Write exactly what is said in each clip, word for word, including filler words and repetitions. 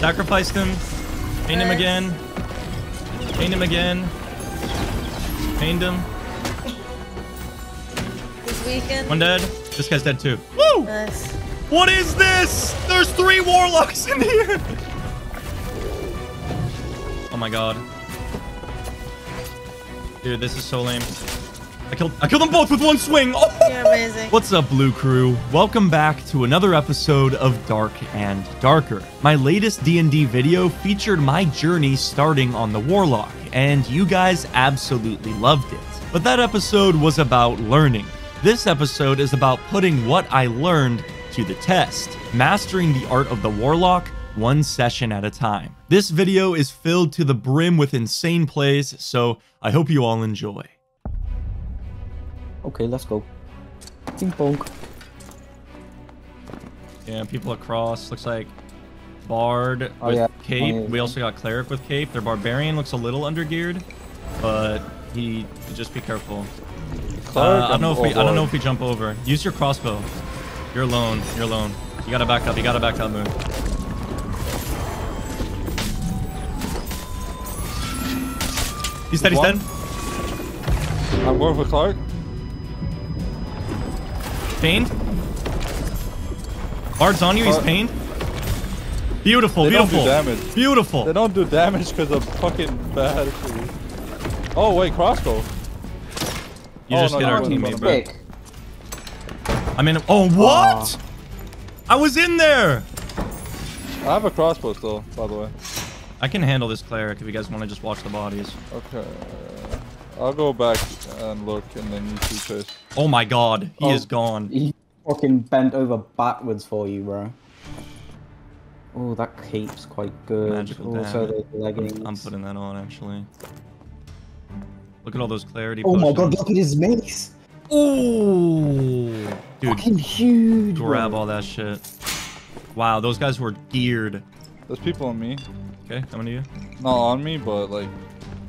Sacrificed him. Paint him again. Paint him again. Paint him. This weekend. One dead. This guy's dead too. Woo! Nice. What is this? There's three warlocks in here. Oh my god. Dude, this is so lame. I killed I killed them both with one swing. Oh. You're amazing. What's up, Blue Crew? Welcome back to another episode of Dark and Darker. My latest D and D video featured my journey starting on the Warlock, and you guys absolutely loved it. But that episode was about learning. This episode is about putting what I learned to the test, mastering the art of the Warlock one session at a time. This video is filled to the brim with insane plays, so I hope you all enjoy. Okay, let's go. Ping pong. Yeah, people across. Looks like Bard oh, with yeah. cape. Oh, yeah. We also got Cleric with cape. Their Barbarian looks a little undergeared, but he just be careful. Uh, I don't know if we. I don't know if we jump over. Use your crossbow. You're alone. You're alone. You gotta back up. You gotta back up, Moon. He's dead. He's dead. I'm going for Cleric. Pained. Bard's on you, he's pained. Beautiful, they beautiful. Don't do damage. Beautiful. They don't do damage because I'm fucking bad. Oh, wait, crossbow. You oh, just no, hit no, our no, teammate, no, no, bro. Wait. I'm in. Oh, what? Uh, I was in there. I have a crossbow still, by the way. I can handle this cleric if you guys want to just watch the bodies. Okay. I'll go back and look, and then you two chase. Oh my god, he oh, is gone. He fucking bent over backwards for you, bro. Oh, that cape's quite good. Magical also, damage. Those leggings. I'm putting that on, actually. Look at all those clarity potions. Oh my god, look at his mace! Ooh! Dude, fucking huge! Grab all that shit. Wow, those guys were geared. There's people on me. Okay, how many of you? Not on me, but like...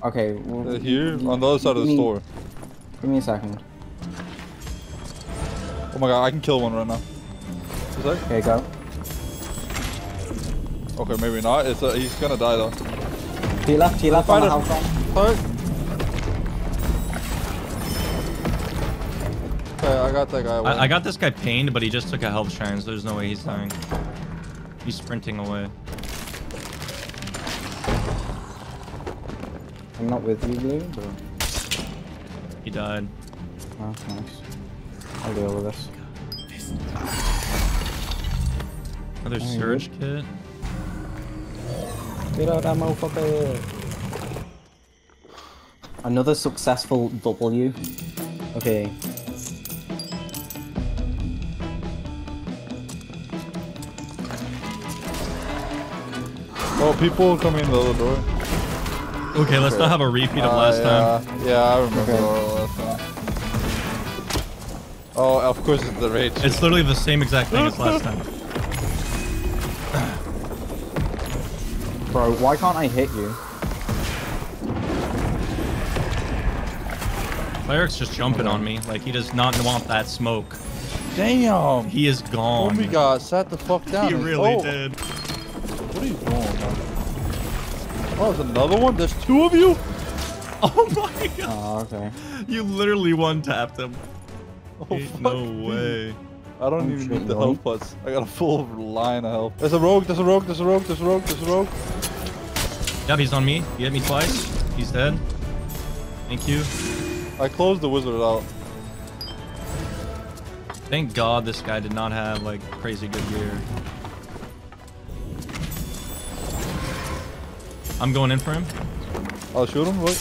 Okay, well, uh, here on the other side of the me, store. Give me a second. Oh my god, I can kill one right now. Is that? Okay, go. Okay, maybe not. It's a, he's gonna die though. He left. He left on the house side. Okay, I got that guy. I, I got this guy pained, but he just took a health shrine, so there's no way he's dying. He's sprinting away. I'm not with you, Blue, but... He died. Oh, that's nice. I'll deal with this. Another oh, surge kit. Get out that motherfucker! Another successful W. Okay. Oh, people coming in the other door. Okay, let's not have a repeat of last uh, yeah. time. Yeah, I remember okay. last time. Oh, of course it's the rage. It's literally the same exact thing as last time. Bro, why can't I hit you? Cleric's just jumping on me. Like, he does not want that smoke. Damn! He is gone. Oh my god, sat the fuck down. He really oh. did. What are you doing, man? Oh, there's another one? There's two of you? Oh my god. Oh, okay. You literally one-tapped him. Oh, Ain't fuck no me. way. I don't I'm even need the health pots. I got a full line of health. There's a rogue, there's a rogue, there's a rogue, there's a rogue, there's a rogue. Yep, he's on me. He hit me twice. He's dead. Thank you. I closed the wizard out. Thank god this guy did not have, like, crazy good gear. I'm going in for him. I'll shoot him, look.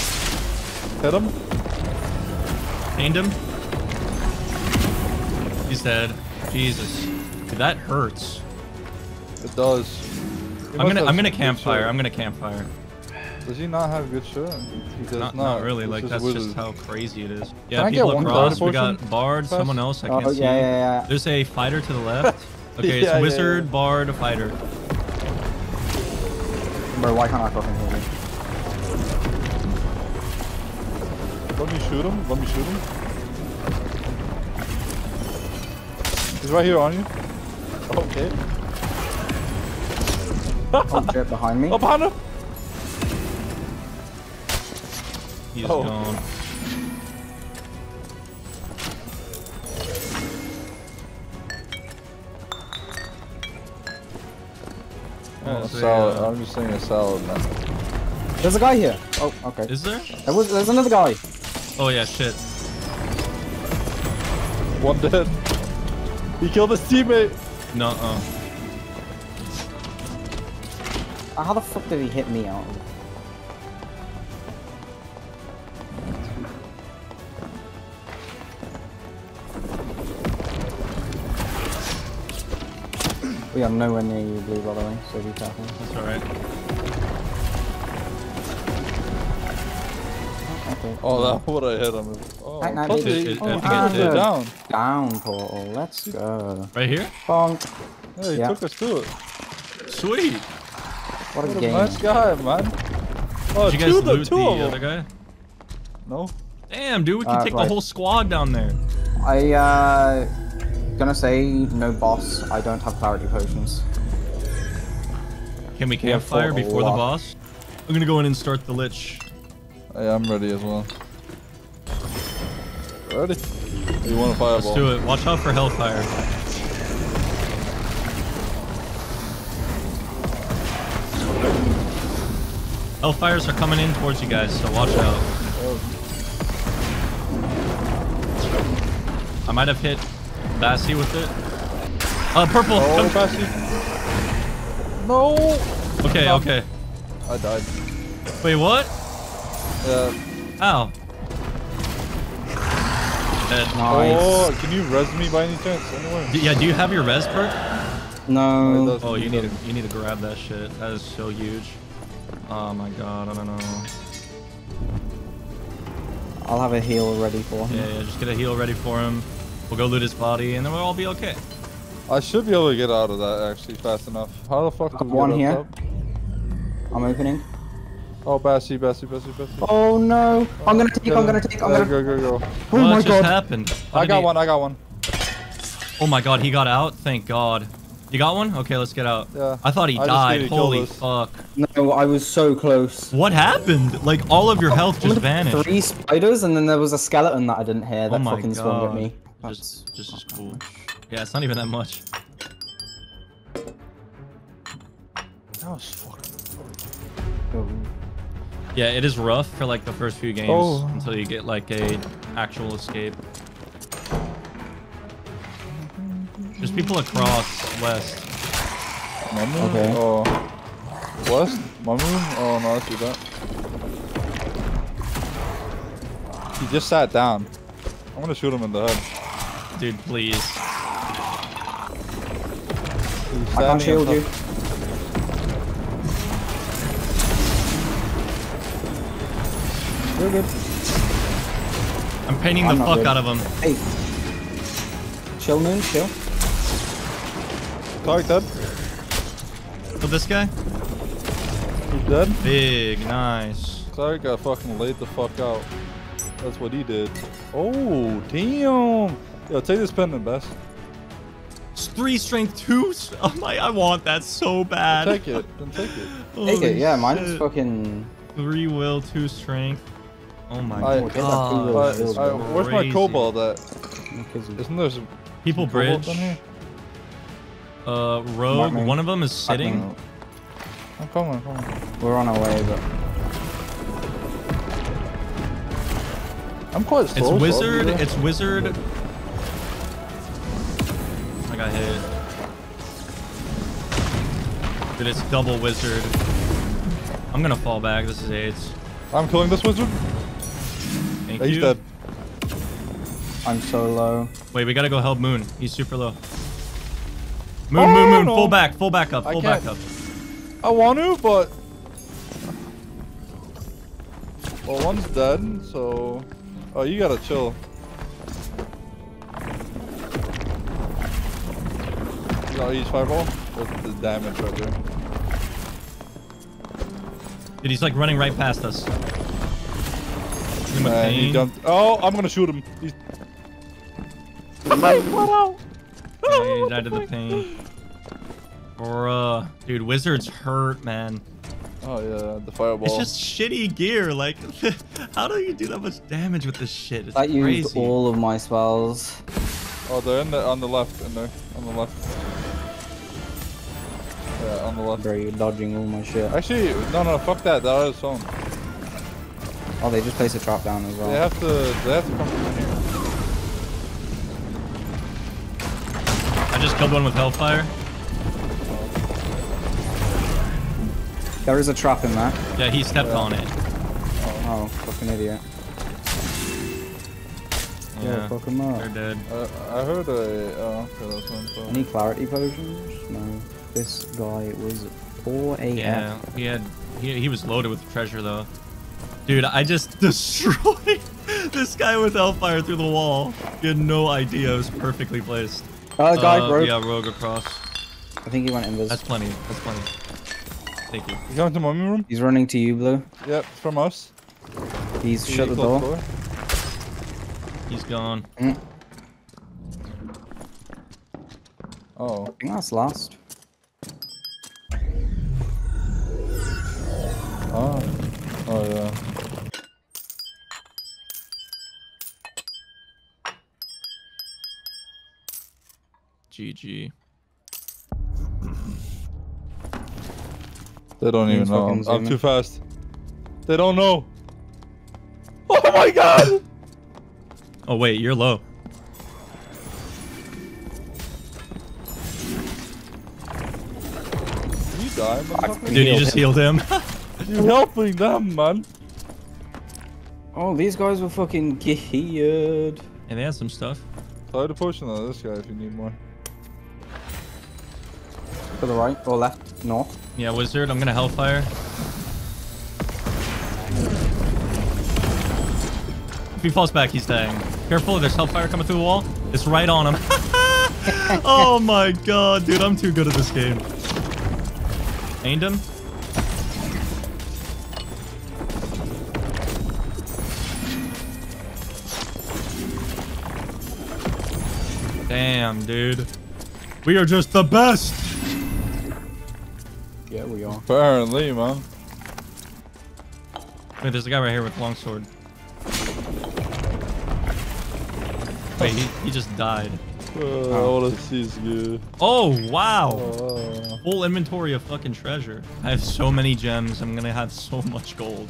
Hit him. Pained him. He's dead. Jesus. Dude, that hurts. It does. He I'm gonna I'm gonna campfire. I'm gonna campfire. Does he not have good shit? He does not. Not, not really, it's like just that's wizard. just how crazy it is. Yeah, Can people across. We got Bard, fast? someone else, I can't oh, yeah, see. Yeah, yeah, yeah. There's a fighter to the left. Okay, yeah, it's Wizard, yeah, yeah. Bard, Fighter. Bro, why can't I fucking hit him? Let me shoot him, let me shoot him. He's right here on you. Okay. Oh shit, behind me. Oh, behind him. He's oh. gone. Oh, so uh, I'm just saying a salad now. There's a guy here. Oh, okay. Is there? There was, there's another guy. Oh yeah, shit. One dead. He killed his teammate. No. Uh. How the fuck did he hit me out? We are nowhere near you, Blue, by the way, so be careful. That's alright. Okay. Oh, that what I hit him. Oh, night, night, it, oh it down. Down portal, let's go. Right here? Bonk. Hey, he yeah. took us to it. Sweet. What a, what a game. Nice guy, man. Oh, did you guys loot the other guy? No. Damn, dude, we can uh, take right. the whole squad down there. I, uh... gonna say no boss. I don't have clarity potions. Can we campfire before the boss? I'm gonna go in and start the Lich. Hey, I'm ready as well. Ready? You want a fireball? Let's do it. Watch out for Hellfire. Hellfires are coming in towards you guys, so watch out. I might have hit Bassie with it. Uh, purple. Oh, Bassie. No. Okay, no. okay. I died. Wait, what? Uh. Ow. Dead. Nice. Oh, can you res me by any chance? Anyway. Do, yeah. Do you have your res perk? No. Oh, you need to you need to grab that shit. That is so huge. Oh my god, I don't know. I'll have a heal ready for him. Yeah, yeah. Just get a heal ready for him. We'll go loot his body, and then we'll all be okay. I should be able to get out of that, actually, fast enough. How the fuck did we one here. Up? I'm opening. Oh, Bassie, Bassie, Bassie, Bassie. Oh, no. Oh, I'm gonna take, yeah. I'm gonna take, I'm yeah, gonna... Go, go, go. Oh, what my just god. happened? How I got he... one, I got one. Oh my god, he got out? Thank god. You got one? Okay, let's get out. Yeah. I thought he I died. Holy fuck. No, I was so close. What happened? Like, all of your health oh, just vanished. Three spiders, and then there was a skeleton that I didn't hear that oh my fucking god. Spawned at me. Just, that's just as cool. Yeah, it's not even that much. That was fucking... Yeah, it is rough for like the first few games oh. until you get like a actual escape. There's people across west. Mamu? Okay. Oh. West? Mamu? Oh no, I see that. He just sat down. I'm gonna shoot him in the head. Dude, please. I can't shield you. You're good. I'm painting the fuck out of him. Hey. Chill, Moon, chill. Cleric dead. Killed this guy? He's dead? Big, nice. Cleric got fucking laid the fuck out. That's what he did. Oh, damn. Yo, take this pendant, Bess. It's three strength, two. Oh my, I want that so bad. Then take it. Then take it. Take it. Yeah, mine is fucking three will, two strength. Oh my I, god. god. I, I, where's my cobalt at? Isn't there some people some bridge? Here? Uh, Rogue. One of them is sitting. I'm coming. I'm coming. We're on our way, but. I'm quite slow. It's Wizard. Though. It's Wizard. I got hit. Dude, it's double Wizard. I'm gonna fall back. This is AIDS. I'm killing this Wizard. Thank He's you. Dead. I'm so low. Wait, we gotta go help Moon. He's super low. Moon, oh, Moon, Moon. No. Full back. Full back up. Full back up. I want to, but... Well, one's dead, so... Oh, you gotta chill. I'll use fireball. That's the damage right there. Dude, he's like running right past us. Man, he jumped. Oh, I'm gonna shoot him. He's... What out? Oh, yeah, he died of the pain. Bruh. Dude, Wizard's hurt, man. Oh, yeah, the fireball. It's just shitty gear. Like, how do you do that much damage with this shit? It's I crazy. I used all of my spells. Oh, they're in the, on the left. In there. On the left. Yeah, on the left. Bro, you're dodging all my shit. Actually, no, no, fuck that. That is his. Oh, they just place a trap down as well. They have to, they have to come from here. I just killed one with Hellfire. There is a trap in there. Yeah, he stepped yeah. on it. Oh, fucking idiot. Yeah, yeah fuck him up. They're dead. Uh, I heard a... Oh, okay, that's one. So. Any clarity potions? No. This guy was four A F. Yeah, he had... He, he was loaded with treasure, though. Dude, I just destroyed this guy with Hellfire through the wall. You had no idea. It was perfectly placed. Uh, guy uh, broke. Yeah, Rogue across. I think he went invis. That's plenty. That's plenty. Thank you. He's going to mummy room? He's running to you, Blue. Yep, from us. He's shut the door. door. He's gone. Mm. Oh. I think that's last. Oh. Oh, yeah. G G. They don't even know. I'm zooming. Too fast. They don't know. Oh my god! Oh wait, you're low. Did you die? Dude, you just healed him. You're helping them, man. Oh, these guys were fucking geared. And they had some stuff. Throw the potion on this guy if you need more. To the right or left? North. Yeah, Wizard, I'm gonna Hellfire. If he falls back, he's dying. Careful, there's Hellfire coming through the wall. It's right on him. Oh my god, dude, I'm too good at this game. Aimed him. Damn, dude. We are just the best! Yeah, we are. Apparently, man. Wait, there's a guy right here with longsword. Wait, he, he just died. Oh, oh. This is good. Oh, wow. Oh. Full inventory of fucking treasure. I have so many gems. I'm gonna have so much gold.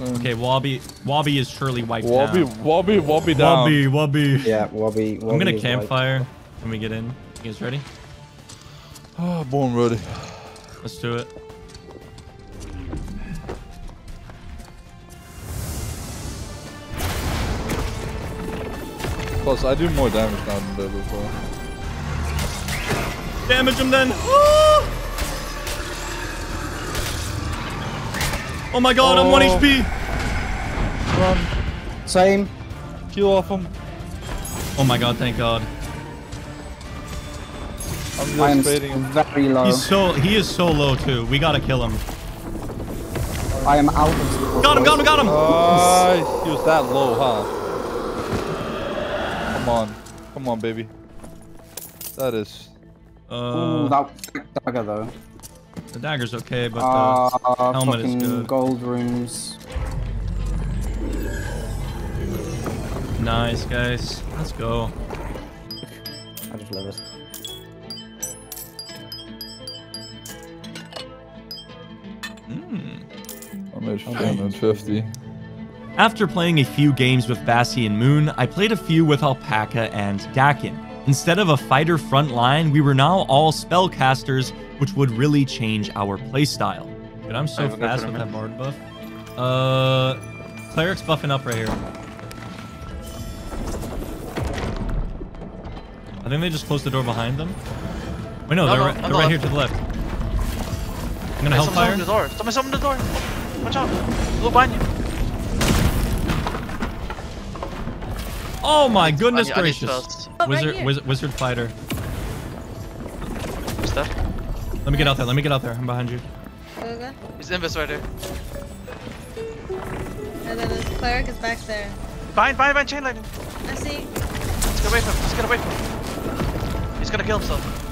Mm. Okay, Wobby. Wobby is surely wiped Wobby, down. Wobby, Wobby down. Wobby, Wobby. Yeah, Wobby. Wobby I'm gonna campfire when we get in. You guys ready? Oh, born ready. Let's do it. Plus, I do more damage now than they before. Damage him then! Oh, oh my god, oh. I'm one H P! Run. Same. Kill off him. Oh my god, thank god. I'm just I'm very low. He's so, he is so low too. We gotta kill him. I am out of... Got him, got him, got him! Uh, he was that low, huh? Come on. Come on, baby. That is... Uh, Ooh, that dagger though. The dagger's okay, but the uh, helmet is good. Gold rooms. Nice, guys. Let's go. I just love it. one fifty. After playing a few games with Bassie and Moon, I played a few with Alpaca and Dakin. Instead of a fighter front line, we were now all spellcasters, which would really change our playstyle. Dude, I'm so fast with that Bard buff. Uh, Cleric's buffing up right here. I think they just closed the door behind them. Wait, no, no they're, no, right, they're right here to the left. I'm gonna help fire. Somebody open the door! Watch out! Look behind you! Oh my goodness gracious! Wizard, right wizard, wizard fighter. Who's that? Let me nice. get out there, let me get out there. I'm behind you. Okay. He's invis right there. And then this cleric is back there. Behind, behind, behind chain lightning! I see. Let's get away from him, let's get away from him. He's gonna kill himself.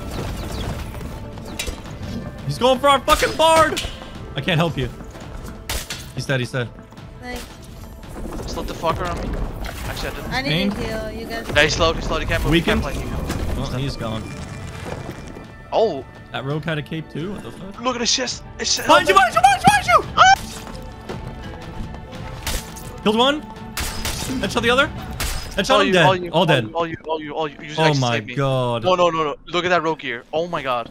He's going for our fucking bard! I can't help you. He's dead, he's dead. Thanks. Slowed the fucker on me. Actually, I didn't. I need to heal. You guys... No, he's slowed, he's slowed. He can't move. He can't play. He can't play. Oh, he's gone. Oh! That rogue had a cape too? What the fuck? Look at his chest! His chest! Behind you! Behind you! Behind you! Ah! Killed one. Headshot the other. Headshot all him you, dead. All, you, all, all dead. All you, all you, all you. you oh my god. No, no, no, no. Look at that rogue gear. Oh my god.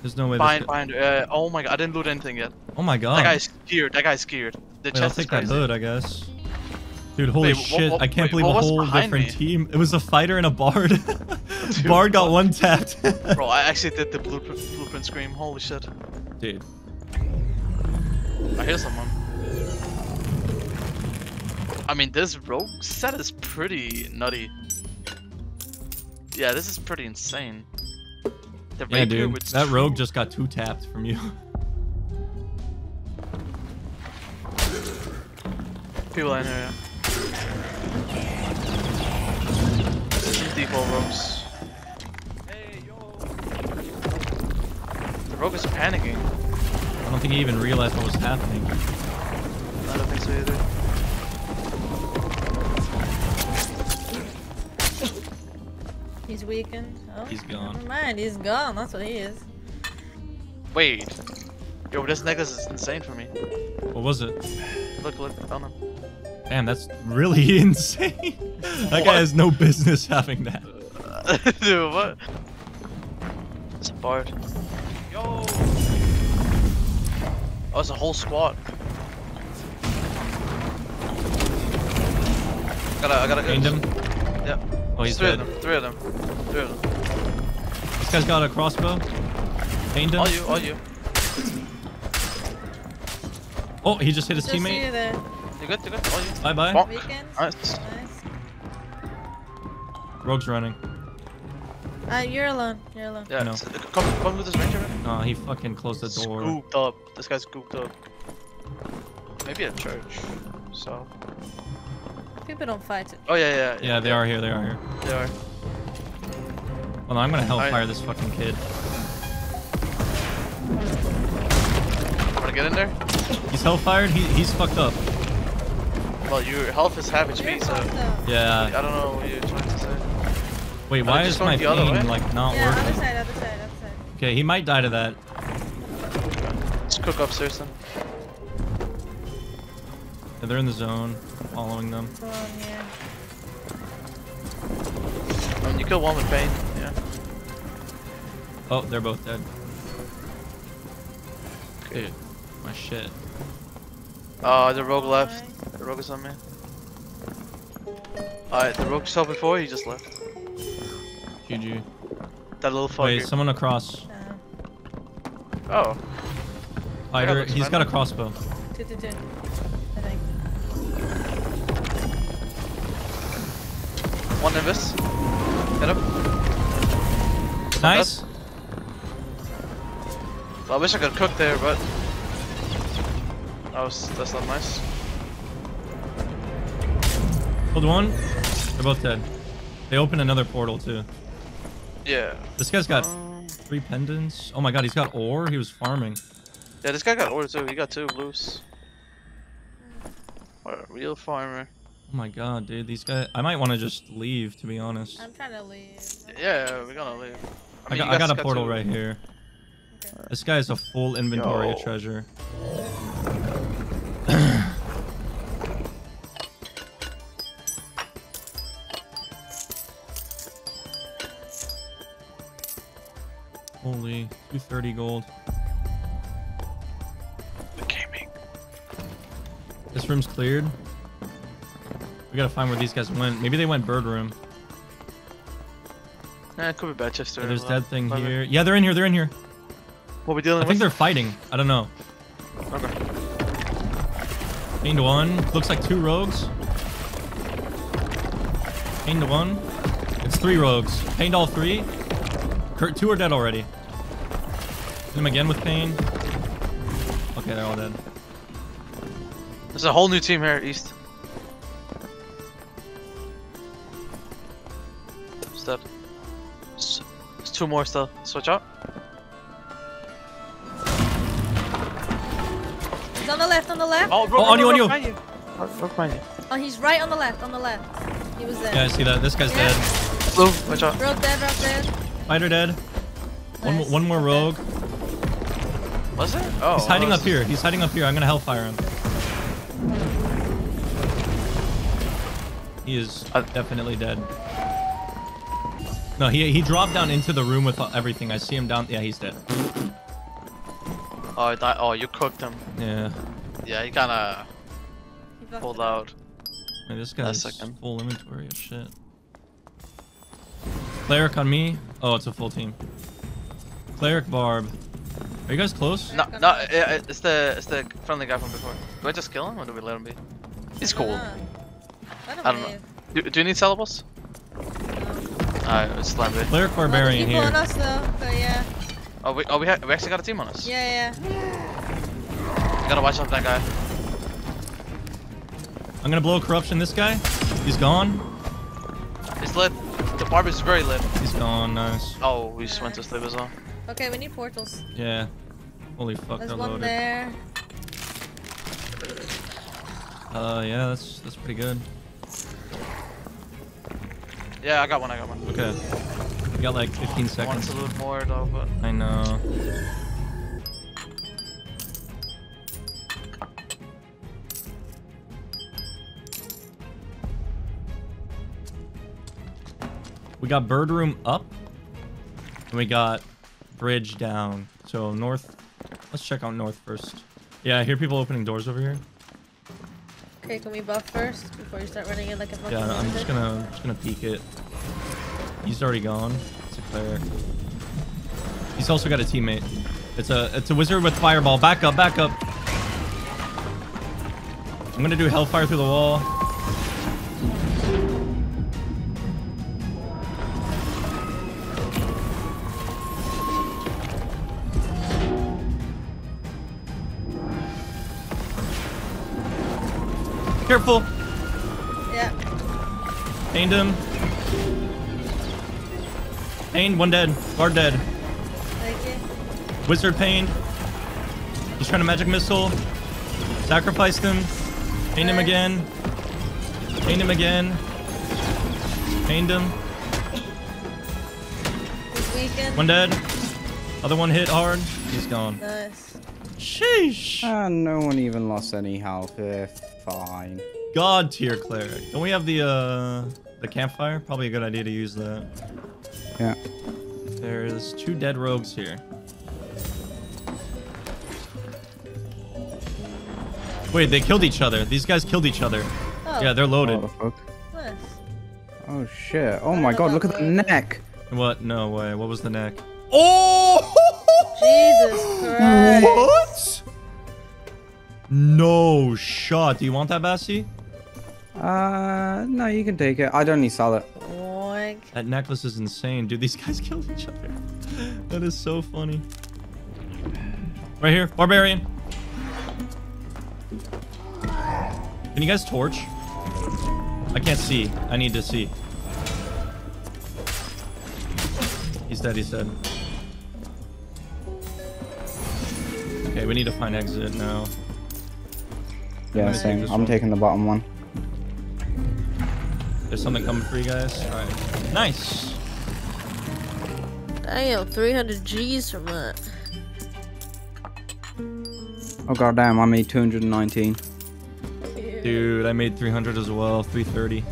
There's no way. Behind, behind. Uh, oh my god. I didn't loot anything yet. Oh my god. That guy's geared. That guy's geared. The chest I'll take is crazy. That hood, I guess. Dude, holy wait, shit. What, what, I can't wait, believe a whole different me? Team. It was a fighter and a bard. Dude, Bard got one tapped. Bro, I actually did the blueprint, blueprint scream. Holy shit. Dude. I hear someone. I mean, this rogue set is pretty nutty. Yeah, this is pretty insane. The yeah, dude. That true. Rogue just got two tapped from you. People in here, default rogues. Hey, yo. The rogue is panicking. I don't think he even realized what was happening. I don't think so either. He's weakened. Oh, he's gone. Never mind, he's gone. That's what he is. Wait. Yo, this necklace is insane for me. What was it? Look, look, on him. Damn, that's really insane. That what? Guy has no business having that. Dude, what? It's a bard. Yo! Oh, it's a whole squad. I gotta, I gotta go. Him? Yep. Oh, he's three dead. Of them, three of them. Three of them. This guy's got a crossbow. Pained him. All you, all you. Oh, he just hit his just teammate. You there. You're good, you're good. All you. Bye bye. Oh. Nice. Nice. Rogue's running. Uh, you're alone. You're alone. Yeah, no. Come, come with this ranger. No, he fucking closed the door. Scooped up. This guy's scooped up. Maybe at church. So. People don't fight it. Oh yeah, yeah, yeah. Yeah, they are here. They are here. They are. Well, no, I'm gonna hellfire right. this fucking kid. Wanna get in there? He's hellfired. He he's fucked up. Well, your health is half H P, so yeah. I don't know what you're trying to say. Wait, why is my aim like not yeah, working? Other side, other side, other side. Okay, he might die to that. Let's cook upstairs then. Yeah, they're in the zone. Following them. Zone, yeah. I mean, you kill one with pain. Yeah. Oh, they're both dead. Dude, my shit. Oh, the rogue left. The rogue is on me. Alright, the rogue saw before, he just left. G G. That little fucker. Wait, someone across. Uh, oh. Fighter, he's friend. Got a crossbow. Two, two, two. I think. One invis. Get him. Nice. Well, I wish I could cook there, but... That was, that's not nice. Killed one. They're both dead. They opened another portal too. Yeah. This guy's got um, three pendants. Oh my god, he's got ore. He was farming. Yeah, this guy got ore too. He got two loose. What a real farmer. Oh my god, dude. These guys. I might want to just leave, to be honest. I'm trying to leave. Yeah, we're gonna leave. I, mean, I got, I got a got portal two. Right here. Okay. This guy has a full inventory Yo. Of treasure. Holy, two thirty gold. The gaming. This room's cleared. We gotta find where these guys went. Maybe they went bird room. Nah, it could be Batchester. Yeah, there's dead thing Five here. Minutes. Yeah, they're in here. They're in here. What are we dealing with? I think they're fighting. I don't know. Okay. Pained one. Looks like two rogues. Pained one. It's three rogues. Pained all three. Two are dead already. Hit him again with pain. Okay, they're all dead. There's a whole new team here, East. Step. There's two more still. Switch up. He's on the left, on the left. Oh, rogue, oh rogue, on rogue, you, on you. you. Oh, he's right on the left, on the left. He was there. Yeah, I see that. This guy's yeah. dead. Blue, watch out. Rogue dead, rogue dead. Fighter dead. Nice. One, one more rogue. Was it? Oh. He's hiding up here. He's hiding up here. I'm gonna hellfire him. He is definitely dead. No, he he dropped down into the room with everything. I see him down. Yeah, he's dead. Oh, that. Oh, you cooked him. Yeah. Yeah, he kind of pulled out. Hey, this guy's full inventory of shit. Cleric on me. Oh, it's a full team. Cleric Barb. Are you guys close? No, no. It, it's the it's the friendly guy from before. Do I just kill him or do we let him be? He's cool. I don't, I don't know. Do, do you need syllables? No. Alright, it's landed. Cleric Barbarian here. On us, though, but yeah. Oh, we, oh we, ha we actually got a team on us. Yeah, yeah. You gotta watch out for that guy. I'm gonna blow corruption this guy. He's gone. He's lit. The barb is very lit. He's gone, nice. Oh, we just All went right. to sleep as well. Okay, we need portals. Yeah. Holy fuck, There's they're one loaded. there. Uh, yeah, that's, that's pretty good. Yeah, I got one, I got one. Okay. You got like fifteen oh, seconds. I want a little more though, but... I know. We got bird room up. And we got bridge down. So north... Let's check out north first. Yeah, I hear people opening doors over here. Okay, can we buff first before you start running in like a fucking Yeah, I'm just gonna, just gonna peek it. He's already gone. It's a cleric. He's also got a teammate. It's a it's a wizard with fireball. Back up, back up. I'm gonna do hellfire through the wall. Careful! Yeah. Pained him. Pained, one dead. Bard dead. Thank you. Wizard pained. He's trying to magic missile. Sacrificed him. Pained him again. Pained him again. Pained him. This weekend. One dead. Other one hit hard. He's gone. Nice. Sheesh. Ah, no one even lost any health here. Fine. God tier cleric. Don't we have the uh the campfire? Probably a good idea to use that. Yeah. There's two dead rogues here. Wait, they killed each other. These guys killed each other. Oh. Yeah, they're loaded. Oh, the fuck? Oh shit. Oh my god, look at the neck. What? No way. What was the neck? Oh! Jesus Christ. What? No shot. Do you want that, Bassie? Uh, no, you can take it. I don't need solid. Boink. That necklace is insane. Dude, these guys killed each other. That is so funny. Right here. Barbarian. Can you guys torch? I can't see. I need to see. He's dead. He's dead. Okay, we need to find exit now. Yeah, same. I'm one. taking the bottom one. There's something coming for you guys. All right. Nice. Damn, three hundred G's from that. Oh god damn, I made two hundred nineteen. Ew. Dude, I made three hundred as well. three thirty.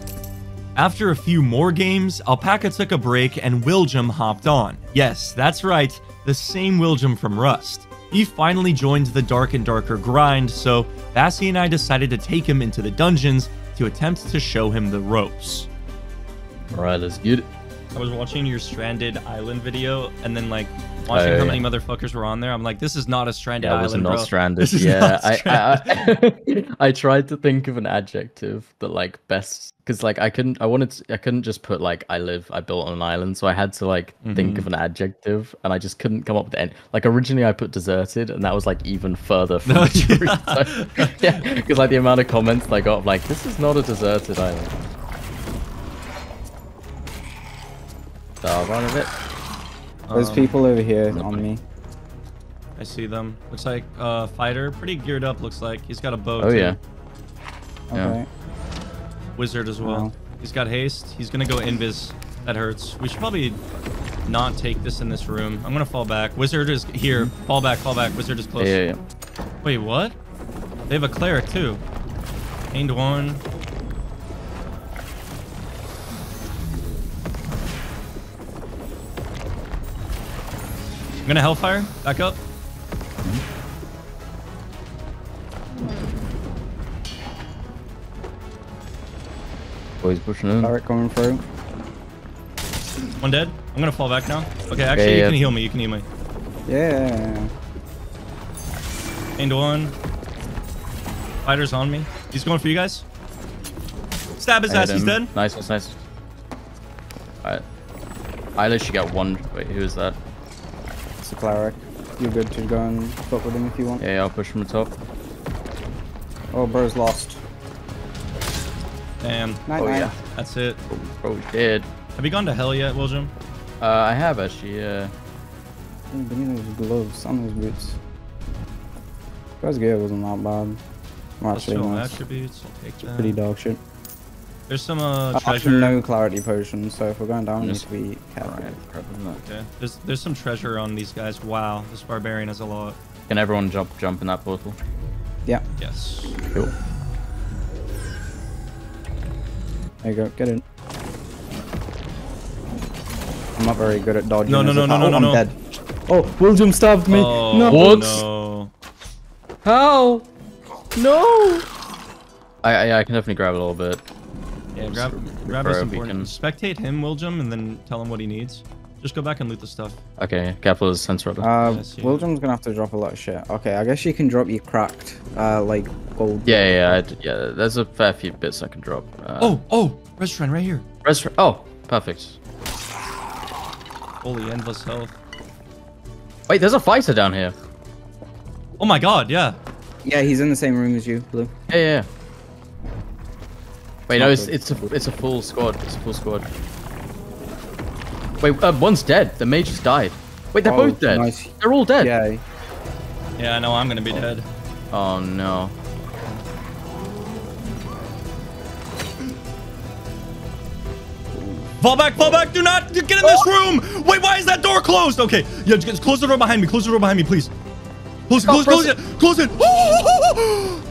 After a few more games, Alpaca took a break and Willjum hopped on. Yes, that's right. The same Willjum from Rust. He finally joined the Dark and Darker grind, so Bassie and I decided to take him into the dungeons to attempt to show him the ropes. Alright, let's get it. I was watching your stranded island video, and then like watching oh, how many yeah. motherfuckers were on there. I'm like, this is not a stranded yeah, island, bro. Stranded. This is yeah, not stranded. Yeah, I, I, I, I tried to think of an adjective that like best, because like I couldn't, I wanted, to, I couldn't just put like I live, I built on an island, so I had to like mm-hmm. think of an adjective, and I just couldn't come up with any. Like originally, I put deserted, and that was like even further from the truth. So, yeah, because like the amount of comments I got, like this is not a deserted island. I'll run a bit. There's um, people over here on me. I see them. Looks like uh, Fighter, pretty geared up. Looks like he's got a bow. Oh too. yeah. Yeah. Okay. Wizard as well. Wow. He's got haste. He's gonna go invis. That hurts. We should probably not take this in this room. I'm gonna fall back. Wizard is here. Fall back. Fall back. Wizard is close. Yeah. yeah, yeah. Wait, what? They have a cleric too. Aimed one. I'm gonna Hellfire. Back up. Oh, he's pushing in. Alright, coming through. One dead. I'm gonna fall back now. Okay, actually, okay, you yeah. can heal me. You can heal me. Yeah. Aimed one. Fighter's on me. He's going for you guys. Stab his I ass. He's dead. Nice, that's nice. Alright. I literally got one. Wait, who is that? It's a cleric. You're good to go and fuck with him if you want. Yeah, yeah, I'll push from the top. Oh, bro's lost. Damn. Night, oh, night. yeah. That's it. Oh, bro's dead. Have you gone to hell yet, Willjum? Uh, I have actually, yeah. I didn't give me those gloves. On those boots. First gear wasn't that bad. That's attributes. I'll take that. Pretty dog shit. There's some uh, treasure. No clarity potion, so if we're going down, we need to be careful. Right. Okay. There's there's some treasure on these guys. Wow, this barbarian has a lot. Can everyone jump jump in that portal? Yeah. Yes. Cool. There you go. Get in. I'm not very good at dodging. No, no, no, no, no, no, no. I'm dead. Oh, Willjum stabbed me. Oh, no. What? No. How? No. I, I I can definitely grab a little bit. Yeah, grab, grab us important. Can... Spectate him, Willjum, and then tell him what he needs. Just go back and loot the stuff. Okay, Capital is sensor up. Uh, yes, yeah. Willjum's gonna have to drop a lot of shit. Okay, I guess you can drop your cracked, uh, like, gold. Yeah, yeah, yeah, yeah. There's a fair few bits I can drop. Uh, oh, oh, restaurant right here. Restaurant. Oh, perfect. Holy endless health. Wait, there's a fighter down here. Oh my god, yeah. Yeah, he's in the same room as you, Blue. Yeah, yeah. Wait, no, it's it's a it's a full squad. It's a full squad. Wait, uh, one's dead. The mage just died. Wait, they're oh, both dead. Nice. They're all dead. Yeah. Yeah, I know. I'm gonna be oh. dead. Oh no. Fall back! Fall back! Do not get in this room. Wait, why is that door closed? Okay, yeah, just close the door behind me. Close the door behind me, please. Close it! Close, close it! Close it! Oh!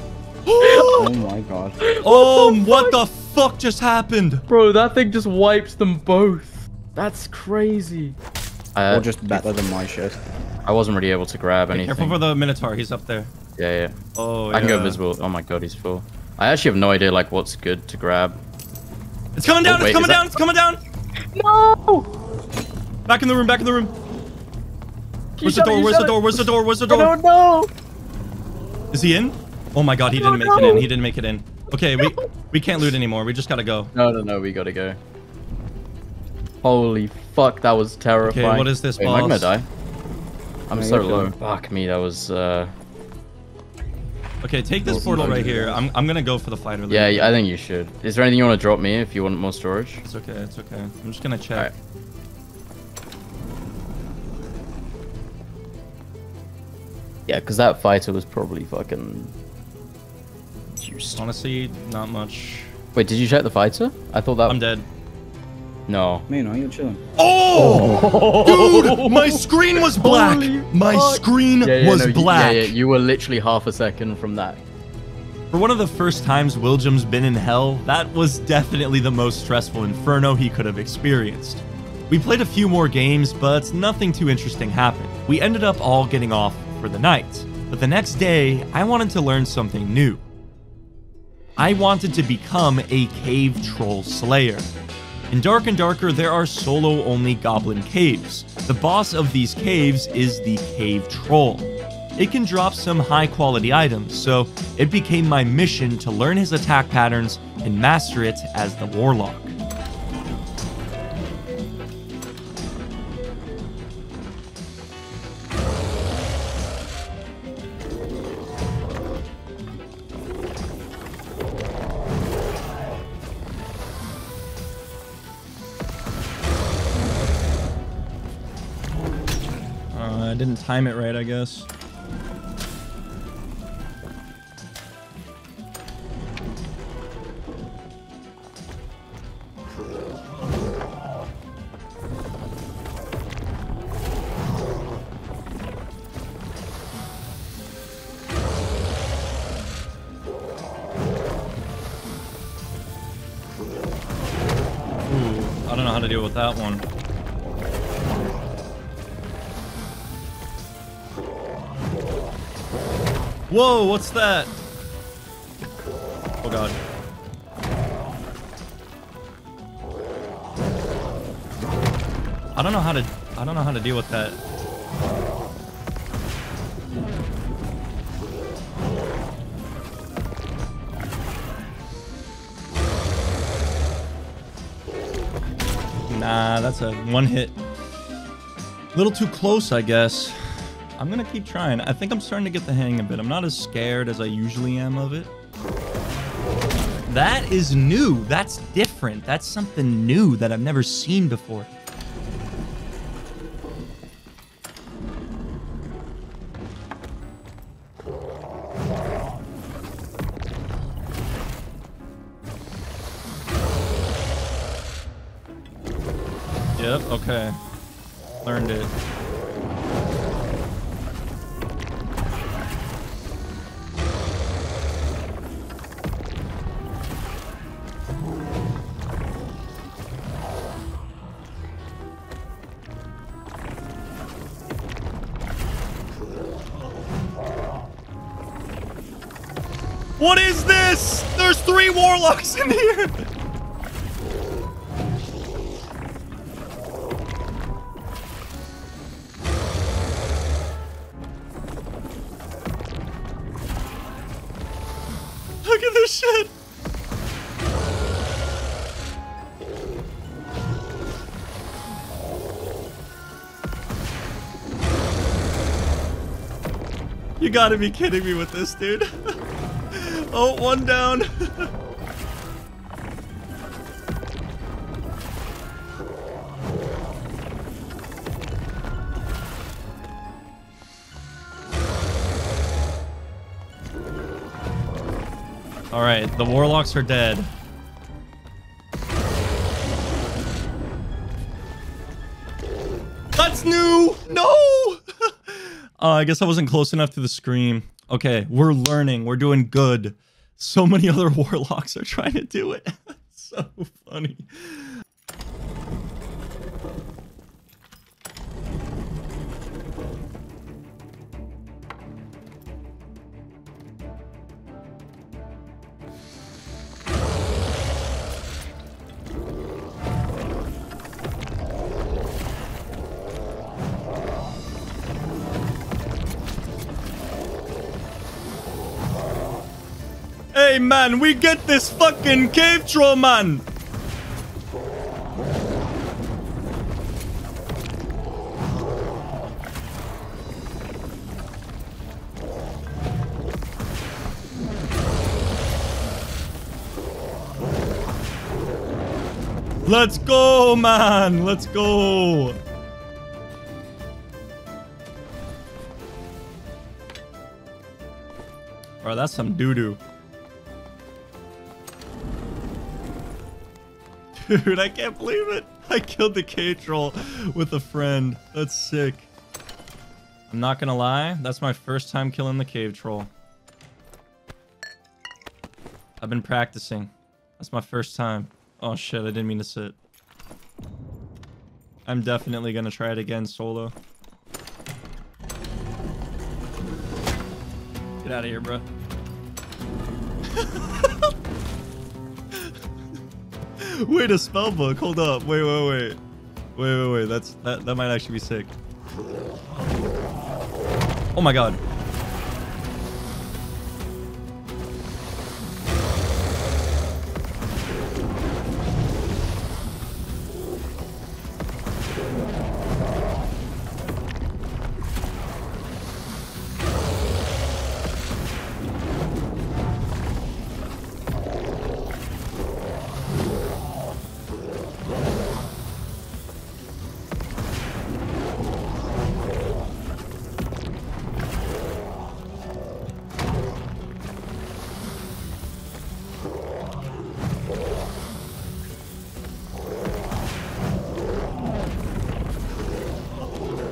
Oh my god. Oh, um, what the fuck just happened? Bro, that thing just wiped them both. That's crazy. Uh, or just better than my shit. I wasn't really able to grab anything. Careful for the Minotaur, he's up there. Yeah, yeah. Oh, yeah. I can go visible. Oh my god, he's full. I actually have no idea, like, what's good to grab. It's coming down, oh, wait, it's coming down, that... it's coming down! No! Back in the room, back in the room. Where's the door, where's the door, where's the door, where's the door? I don't know! Is he in? Oh my god, he didn't make it in. He didn't make it in. Okay, we we can't loot anymore. We just gotta go. No, no, no, we gotta go. Holy fuck, that was terrifying. Okay, what is this, boss? Wait, am I gonna die? I'm so low. Fuck me, that was. Uh... Okay, take this portal right here. I'm I'm gonna go for the fighter. Later. Yeah, I think you should. Is there anything you want to drop me if you want more storage? It's okay. It's okay. I'm just gonna check. Yeah, because that fighter was probably fucking. Juiced. Honestly, not much. Wait, did you check the fighter? I thought that. I'm dead. No. Man, are you chilling? Oh! oh, dude, my screen was black. Holy my fuck. screen yeah, yeah, was no, black. You, yeah, yeah, you were literally half a second from that. For one of the first times Willjum's been in hell, that was definitely the most stressful inferno he could have experienced. We played a few more games, but nothing too interesting happened. We ended up all getting off for the night, but the next day I wanted to learn something new. I wanted to become a cave troll slayer. In Dark and Darker, there are solo-only goblin caves. The boss of these caves is the cave troll. It can drop some high-quality items, so it became my mission to learn his attack patterns and master it as the warlock. Time it right, I guess. how to deal with that one. Whoa, what's that? Oh god. I don't know how to I don't know how to deal with that. Nah, that's a one hit. A little too close, I guess. I'm gonna keep trying. I think I'm starting to get the hang of it. I'm not as scared as I usually am of it. That is new. That's different. That's something new that I've never seen before. Yep, okay. Learned it. What is this? There's three warlocks in here! Look at this shit! You gotta be kidding me with this, dude. Oh, one down. All right, the warlocks are dead. That's new. No. uh, I guess I wasn't close enough to the scream. Okay, we're learning. We're doing good. So many other warlocks are trying to do it. So funny. Hey man, we get this fucking cave troll, man. Let's go, man. Let's go. Bro, that's some doo-doo. Dude, I can't believe it. I killed the Cave Troll with a friend. That's sick. I'm not gonna lie. That's my first time killing the Cave Troll. I've been practicing. That's my first time. Oh shit, I didn't mean to sit. I'm definitely gonna try it again solo. Get out of here, bro. Wait, a spell book. Hold up. Wait, wait, wait. Wait, wait, wait. That's that that might actually be sick. Oh my god.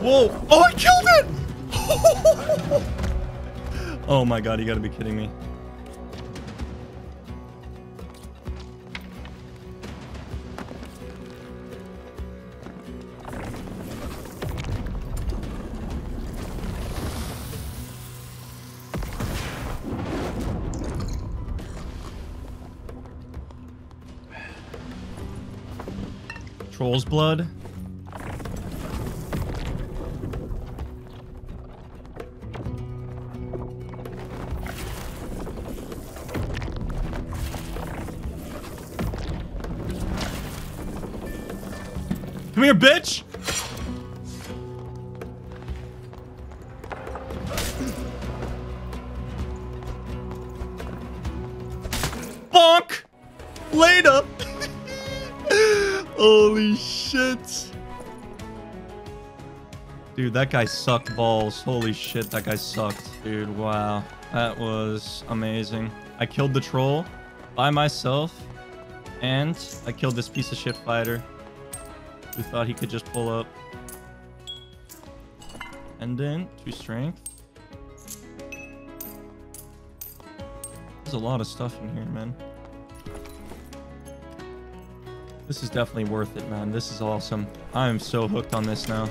Whoa! Oh, I killed it! Oh my god, you gotta be kidding me. Troll's blood. Come here, bitch! Bonk! Laid up! Holy shit. Dude, that guy sucked balls. Holy shit, that guy sucked. Dude, wow. That was amazing. I killed the troll by myself. And I killed this piece of shit fighter. We thought he could just pull up. And then, two strength. There's a lot of stuff in here, man. This is definitely worth it, man. This is awesome. I am so hooked on this now.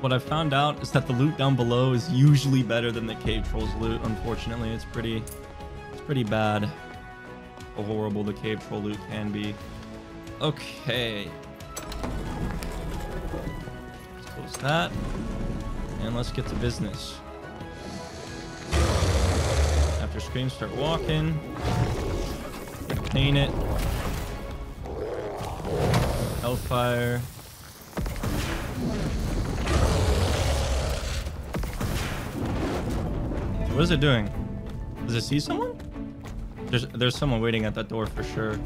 What I found out is that the loot down below is usually better than the Cave Troll's loot. Unfortunately, it's pretty, it's pretty bad. How horrible the Cave Troll loot can be. Okay. Let's close that. And let's get to business. After scream, start walking. Paint it. Hellfire. What is it doing? Does it see someone? There's there's someone waiting at that door for sure.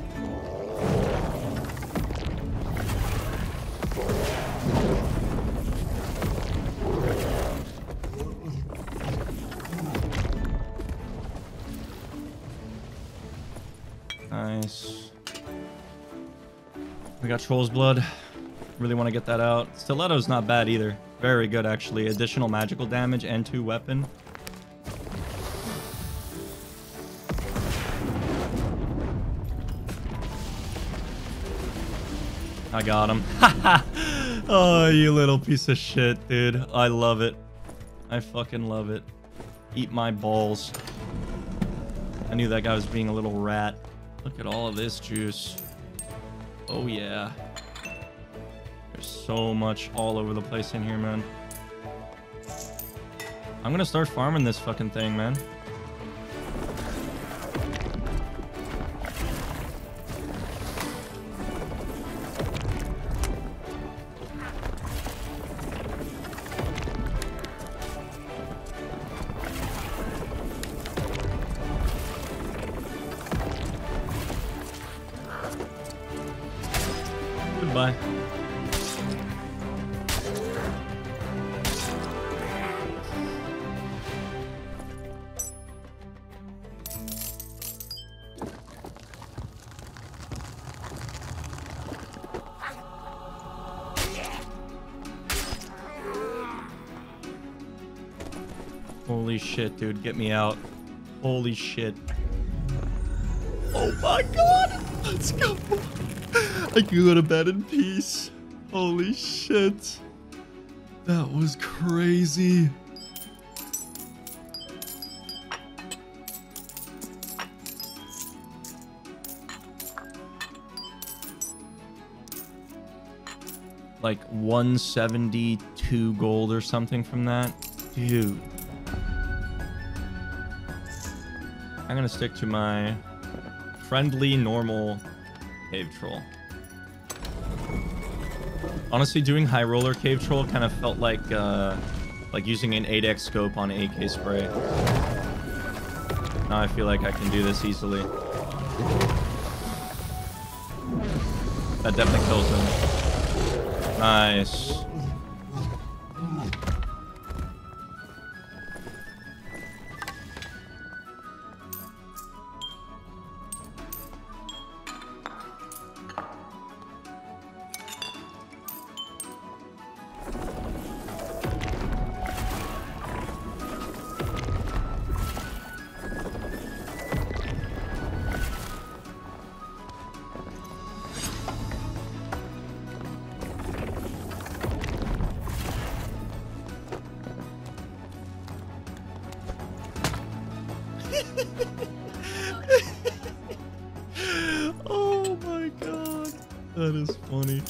Nice. We got Troll's Blood. Really want to get that out. Stiletto's not bad either. Very good actually. Additional magical damage and two weapon. I got him. Oh, you little piece of shit, dude. I love it. I fucking love it. Eat my balls. I knew that guy was being a little rat. Look at all of this juice. Oh, yeah. There's so much all over the place in here, man. I'm gonna start farming this fucking thing, man. Goodbye. Holy shit, dude, get me out. Holy shit. Oh my god! Let's go! I can go to bed in peace. Holy shit. That was crazy. Like one seventy-two gold or something from that. Dude. I'm gonna stick to my friendly, normal Cave Troll. Honestly, doing high roller Cave Troll kind of felt like uh, like using an eight X scope on A K spray. Now I feel like I can do this easily. That definitely kills him. Nice. That is funny.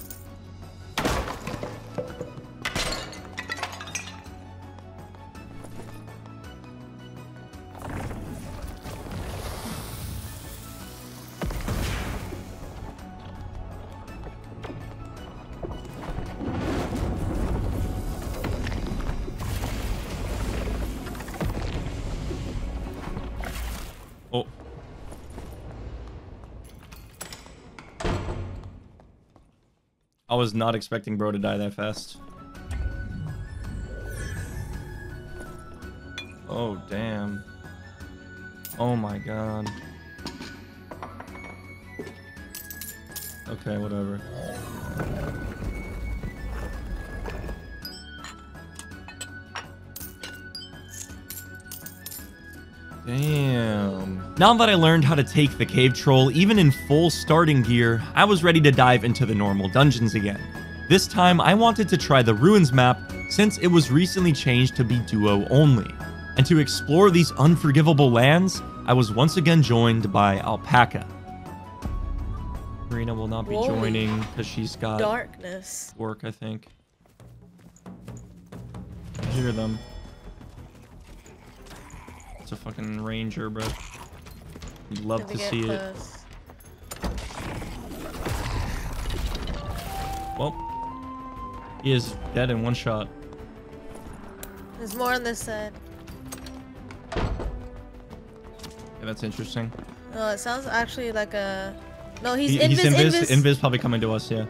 I was not expecting bro to die that fast. Oh, damn. Oh my god. Okay, whatever. Damn. Now that I learned how to take the Cave Troll, even in full starting gear, I was ready to dive into the normal dungeons again. This time, I wanted to try the Ruins map, since it was recently changed to be duo only. And to explore these unforgivable lands, I was once again joined by Alpaca. Marina will not be Whoa. joining, because she's got darkness work, I think. I hear them. It's a fucking ranger, bro. You'd love to see close. it. Well, he is dead in one shot. There's more on this side. Yeah, that's interesting. No, it sounds actually like a... No, he's he, invis, he's invis, invis. Invis probably coming to us, yeah.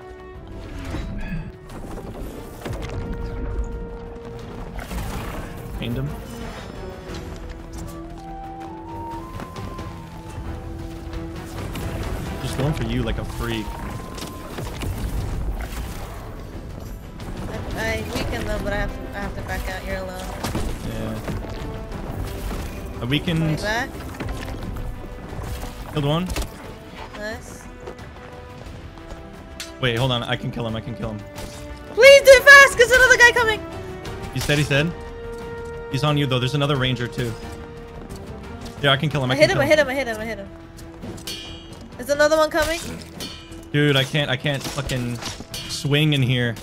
Pained him. Going for you like a freak. I, I weakened them, but I have to, I have to back out. You're alone. Yeah. I weakened. Back. Killed one. Nice. Wait, hold on. I can kill him. I can kill him. Please do it fast, cause another guy coming. He's dead. He's dead. He's on you though. There's another ranger too. Yeah, I can kill him. I, I hit him. I hit him. I hit him. I hit him. Is another one coming? Dude, I can't I can't fucking swing in here.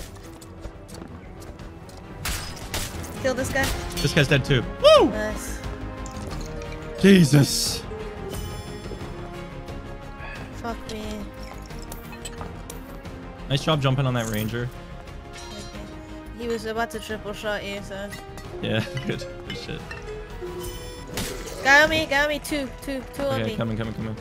Kill this guy. This guy's dead too. Woo! Nice. Jesus. Fuck me. Nice job jumping on that ranger. Okay. He was about to triple shot you, so. Yeah, good. Good shit. Guy on me, guy on me, two, two, two okay, on me. Coming, coming, coming.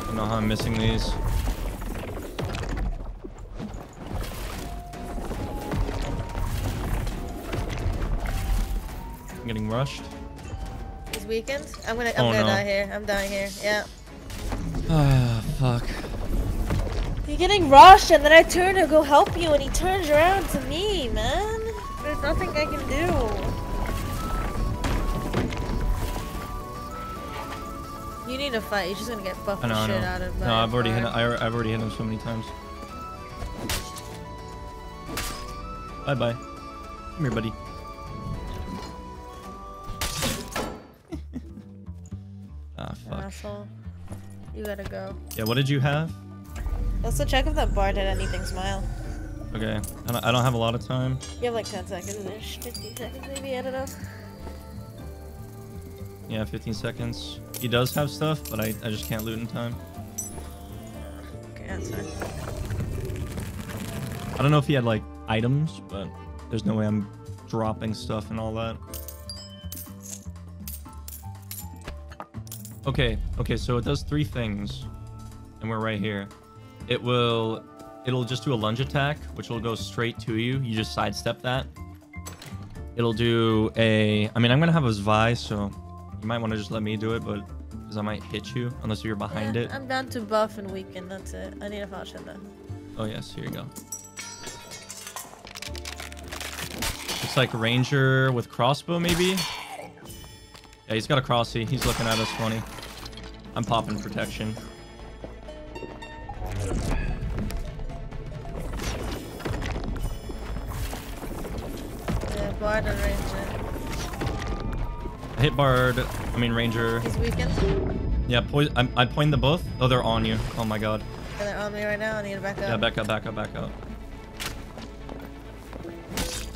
I don't know how I'm missing these. I'm getting rushed. It's weakened. I'm gonna. I'm oh, gonna no. die here. I'm dying here. Yeah. Ah, fuck. You're getting rushed, and then I turn to go help you, and he turns around to me, man. There's nothing I can do. You need to fight. You're just gonna get fucked the shit out of. No, I've already hit. I, I've already hit him so many times. Bye bye. Come here, buddy. Ah, fuck. Asshole. You gotta go. Yeah. What did you have? Let's check if that bard had anything. Smile. Okay. I don't, I don't have a lot of time. You have like ten seconds-ish, fifteen seconds maybe. I don't know. Yeah, fifteen seconds. He does have stuff, but I, I just can't loot in time. Okay, that's fine. I don't know if he had, like, items, but there's no way I'm dropping stuff and all that. Okay, okay, so it does three things, and we're right here. It will... It'll just do a lunge attack, which will go straight to you. You just sidestep that. It'll do a... I mean, I'm gonna have a Zvi, so... You might want to just let me do it, but because I might hit you unless you're behind yeah, it. I'm down to buff and weaken. That's it. I need a voucher though. Oh yes, here you go. Looks like ranger with crossbow, maybe. Yeah, he's got a crossy. He's looking at us funny. I'm popping protection. Yeah, bard and ranger. I hit Bard. I mean Ranger. He's weakened. Yeah, poison. I, I pointed them both. Oh, they're on you. Oh my god. Yeah, they're on me right now. I need to back up. Yeah, back up, back up, back up.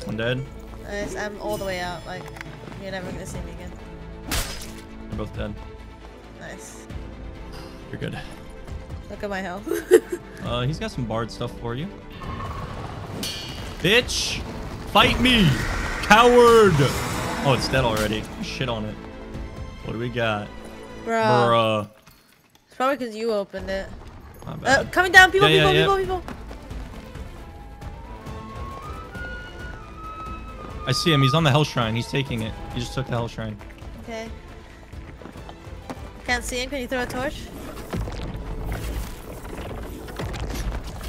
One dead. Nice. I'm all the way out. Like, you're never gonna see me again. They're both dead. Nice. You're good. Look at my health. uh, he's got some Bard stuff for you. Bitch, fight me, coward. Oh, it's dead already. Shit on it. What do we got? Bruh. Bruh. It's probably because you opened it. My bad. Uh, coming down, people, yeah, people, yeah, people, yeah. people, people. I see him. He's on the Hell Shrine. He's taking it. He just took the Hell Shrine. Okay. Can't see him. Can you throw a torch?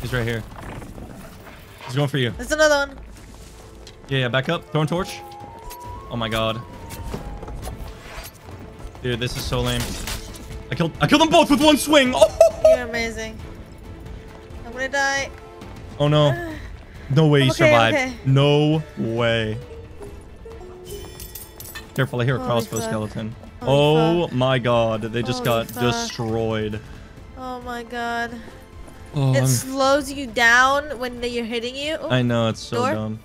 He's right here. He's going for you. There's another one. Yeah, yeah, back up. Throwing torch. Oh my god. Dude, this is so lame. I killed I killed them both with one swing. Oh! You're amazing. I'm gonna die. Oh no. No way you okay, survived. Okay. No way. Careful, I hear a Holy crossbow fuck. skeleton. Holy oh fuck. my god. They just Holy got fuck. destroyed. Oh my god. Oh, it I'm... slows you down when you're hitting you. Ooh, I know, it's so door. dumb.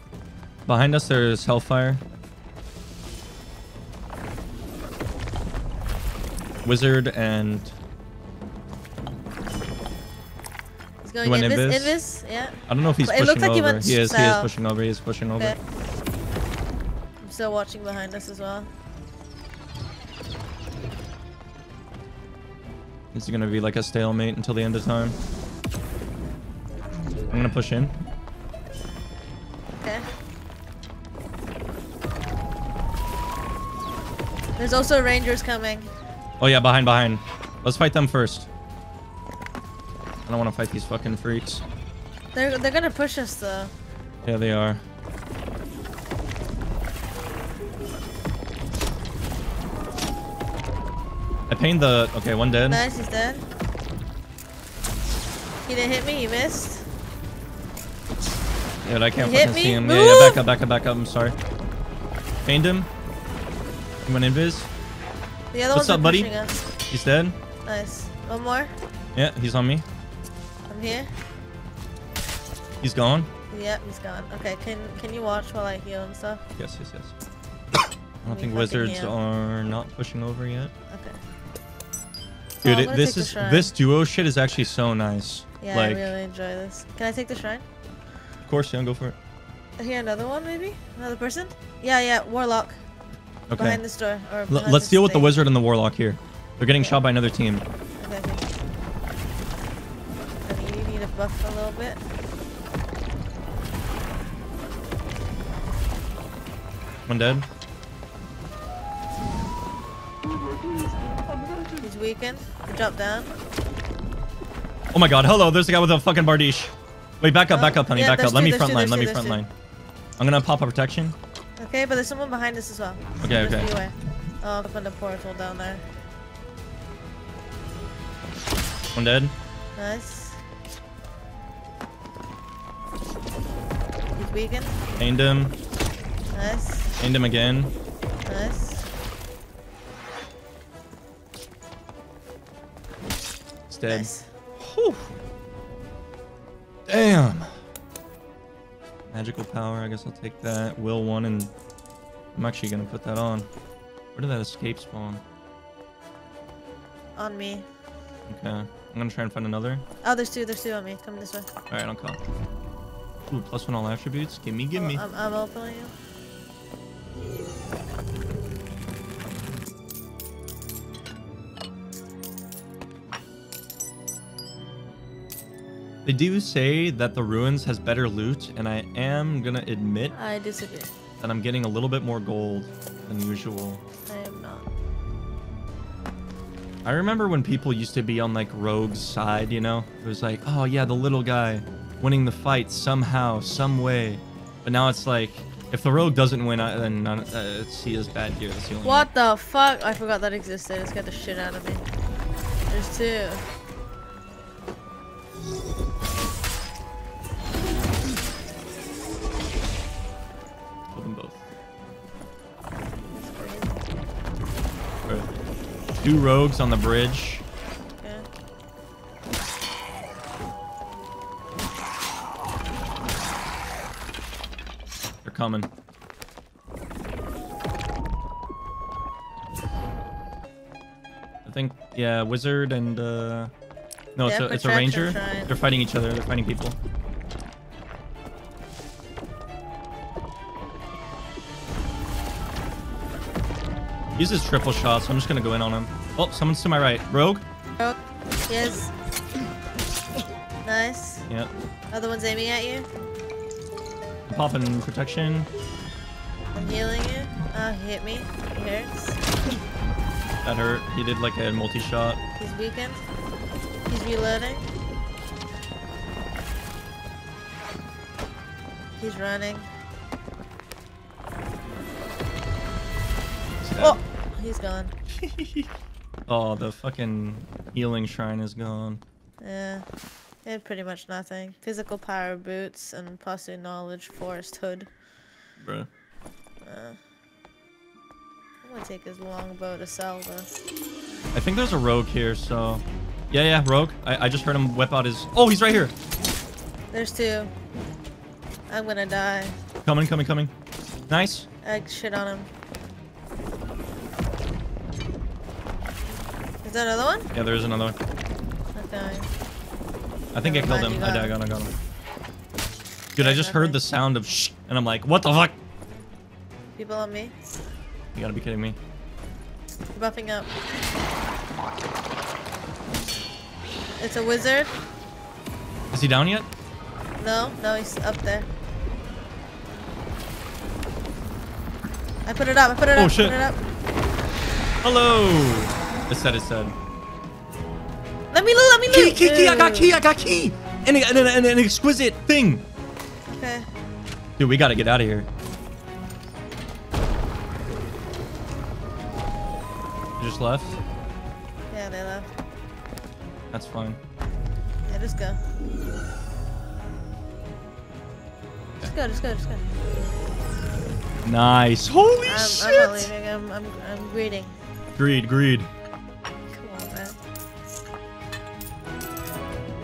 Behind us, there's Hellfire. Wizard and... He's going he invis, invis. invis, yeah. I don't know if he's it pushing like over. He, he is, he is pushing over, he is pushing okay. over. I'm still watching behind us as well. This is gonna be like a stalemate until the end of time. I'm gonna push in. Okay. There's also Rangers coming. Oh yeah, behind, behind. Let's fight them first. I don't want to fight these fucking freaks. They're they're gonna push us though. Yeah, they are. I pained the. Okay, one dead. Nice, he's dead. He didn't hit me. He missed. Dude, I can't fucking see him. Move. Yeah, yeah, back up, back up, back up. I'm sorry. Pained him. He went invis. The other What's up, buddy? Us. He's dead. Nice. One more. Yeah, he's on me. I'm here. He's gone. Yeah, he's gone. Okay, can can you watch while I heal and stuff? Yes, yes, yes. I don't think wizards heal. are not pushing over yet. Okay. Dude, oh, it, this is this duo shit is actually so nice. Yeah, like, I really enjoy this. Can I take the shrine? Of course, yeah, go for it. I hear another one, maybe? Another person? Yeah, yeah, Warlock. Okay. Behind this door. Or behind L let's this deal with thing. the Wizard and the Warlock here. They're getting okay. shot by another team. Okay, okay. I think you need a buff a little bit. One dead. He's weakened. He dropped down. Oh my god, hello, there's a the guy with a fucking Bardiche. Wait, back up, oh, back up, honey, yeah, back up. Two, let me front two, line, let two, me front two. line. I'm gonna pop a protection. Okay, but there's someone behind us as well. Okay, so okay. Oh, I'll put a portal down there. One dead. Nice. He's weakened. Aimed him. Nice. Aimed him again. Nice. It's dead. Nice. Whew. Damn. Magical power. I guess I'll take that. Will one, and I'm actually gonna put that on. Where did that escape spawn? On me. Okay. I'm gonna try and find another. Oh, there's two. There's two on me. Come this way. All right, I'll call. Ooh, plus one all attributes. Gimme, gimme. Oh, I'm, I'm opening you. They do say that the Ruins has better loot, and I am gonna admit I disagree. That I'm getting a little bit more gold than usual. I am not. I remember when people used to be on like Rogue's side, you know? It was like, oh yeah, the little guy winning the fight somehow, some way. But now it's like, if the Rogue doesn't win, I, then none, uh, it's he is bad here. That's the only what one. the fuck? I forgot that existed. It scared the shit out of me. There's two. Both. two rogues on the bridge. Yeah. They're coming. I think, yeah, wizard and uh, no, yeah, it's a, it's a ranger. Trying. They're fighting each other. They're fighting people. Use his triple shot, so I'm just gonna go in on him. Oh, someone's to my right. Rogue? Rogue. Yes. Nice. Yep. Other one's aiming at you. I'm popping protection. I'm healing you. Oh, he hit me. It hurts. That hurt. He did like a multi-shot. He's weakened. He's reloading. He's running. Oh! He's gone. Oh, the fucking healing shrine is gone. Yeah, they had pretty much nothing. Physical power boots and plus knowledge forest hood. Bruh. Uh, I'm gonna take his longbow to sell this. I think there's a rogue here, so... Yeah, yeah, rogue. I, I just heard him whip out his... Oh, he's right here! There's two. I'm gonna die. Coming, coming, coming. Nice. I shit on him. Is there another one? Yeah, there is another one. Okay. I think I killed him. I got him. I got him. Dude, I just heard the sound of shh, and I'm like, what the fuck? People on me? You gotta be kidding me. You're buffing up. It's a wizard. Is he down yet? No, no, he's up there. I put it up. I put it up. Oh shit! Put it up. Hello. It's said, it's said. Let me loot, let me loot! Key, key, key, I got key, I got key! And, and, and, and an exquisite thing! Okay. Dude, we gotta get out of here. You just left? Yeah, they left. That's fine. Yeah, just go. Just go, just go, just go. Nice. Holy I'm, shit! I'm not leaving, I'm, I'm, I'm greeting. Greed, greed.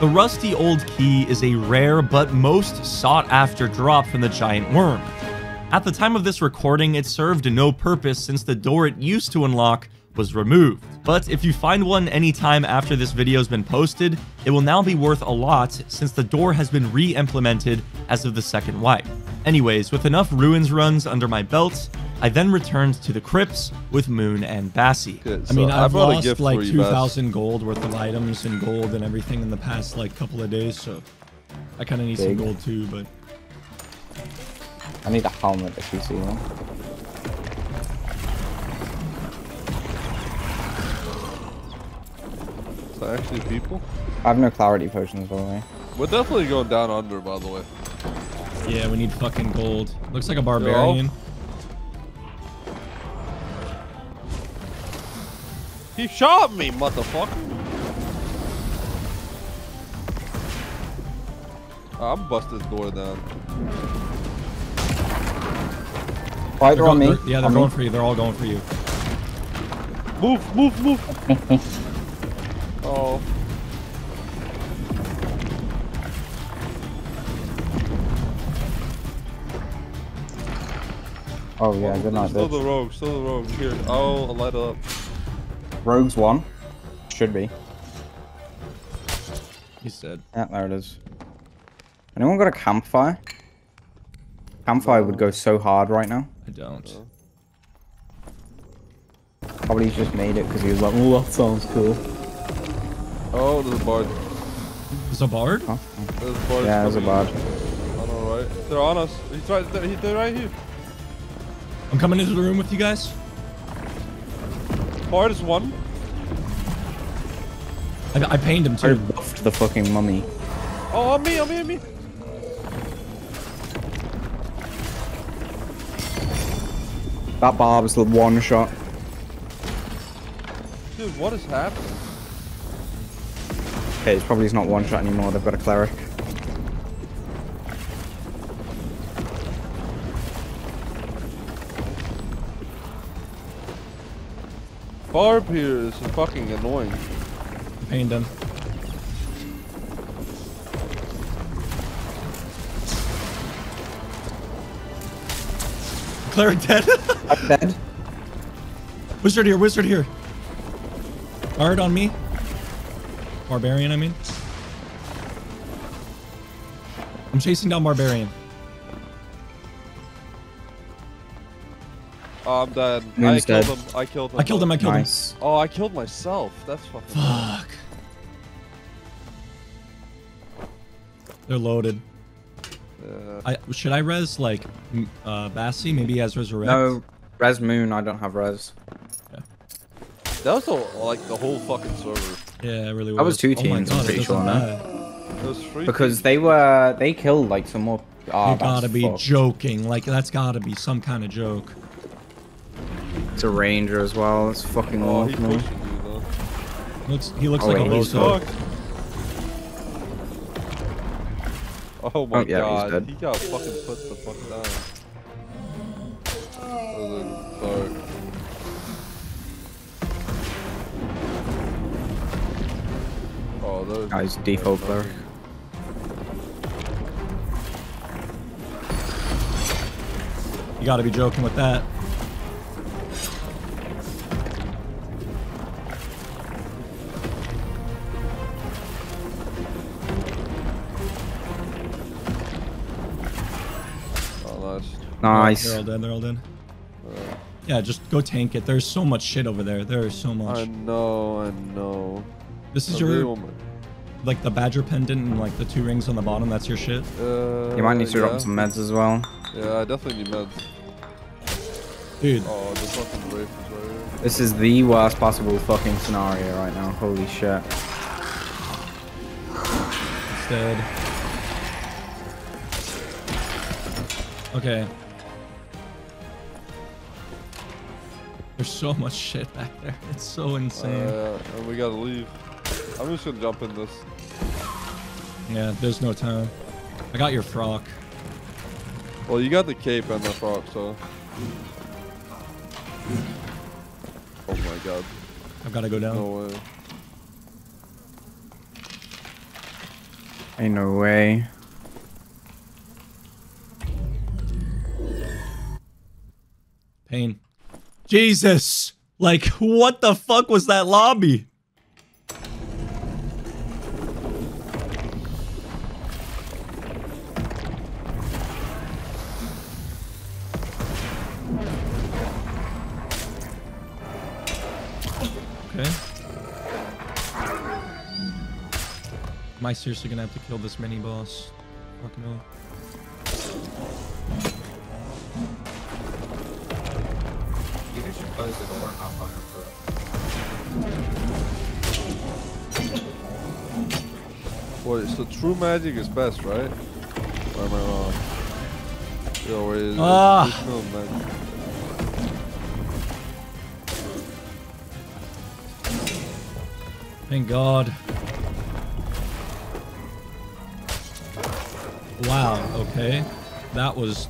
The rusty old key is a rare but most sought-after drop from the giant worm. At the time of this recording, it served no purpose since the door it used to unlock was removed. But if you find one anytime after this video's been posted, it will now be worth a lot since the door has been re-implemented as of the second wipe. Anyways, with enough ruins runs under my belt, I then returned to the crypts with Moon and Bassie. Good, so I mean, I've lost like two thousand gold worth of items and gold and everything in the past like couple of days, so I kind of need Big. some gold too, but... I need a helmet if you see one. Is that actually people? I have no clarity potions, by the way. We're definitely going down under, by the way. Yeah, we need fucking gold. Looks like a barbarian. He shot me, motherfucker! Oh, I'm busting the door down. Fighter on me. Yeah, they're on going me. for you. They're all going for you. Move, move, move! Oh. Oh yeah, good night. Still the rogue, still the rogue. Here, oh, I'll light up. Rogue's one. Should be. He's dead. Yeah, there it is. Anyone got a campfire? Campfire no. would go so hard right now. I don't. Probably just made it because he was like, oh, that sounds cool. Oh, there's a bard. There's a bard? Huh? There's a bard. Yeah, there's a bard. I don't know, right? They're on us. He's right, he's right here. I'm coming into the room with you guys. Bard is one. I, I pained him too. I buffed the fucking mummy. Oh, on me, on me, on me. That barb was the one shot. Dude, what is happening? Okay, it's probably not one shot anymore. They've got a cleric. Barb here is fucking annoying. Pain them. Cleric dead. I'm dead. Wizard here, wizard here. Bard on me. Barbarian, I mean. I'm chasing down Barbarian. Oh, I'm dead. I killed, dead. I killed him. I killed him. I killed nice. him. Oh, I killed myself. That's fucking. Fuck. Bad. They're loaded. Uh, I, should I res like uh, Bassie? Maybe he has resurrect. No, res Moon. I don't have res. Yeah. That was the, like the whole fucking server. Yeah, it really was. That was two teams. Oh God, I'm pretty sure now. Because they were they killed like some more. Oh, you gotta be fucked. joking. Like that's gotta be some kind of joke. It's a Ranger as well. It's fucking oh, awful. He, you, looks, he looks oh, like wait, a low Oh my oh, yeah, god. He got fucking put the fuck down. Dark. Oh, those guys default there. You gotta be joking with that. Nice. They're all dead. They're all dead. Right. Yeah, just go tank it. There's so much shit over there. There is so much. I know. I know. This is your, woman. like the badger pendant and like the two rings on the bottom. That's your shit. Uh, you might need to yeah. drop some meds as well. Yeah, I definitely need meds. Dude. Oh, the fucking roof is right here. This is the worst possible fucking scenario right now. Holy shit. It's dead. Okay. There's so much shit back there. It's so insane. Uh, and we gotta leave. I'm just gonna jump in this. Yeah, there's no time. I got your frock. Well, you got the cape and the frock, so. Oh my god. I've gotta go down. No way. Ain't no way. Pain. Jesus! Like, what the fuck was that lobby? Okay. Am I seriously gonna have to kill this mini boss? Fuck no. Close the door, I'll fire for it. Wait, so true magic is best, right? Or am I wrong? Yo, wait, is ah. traditional magic? Thank God. Wow, okay. That was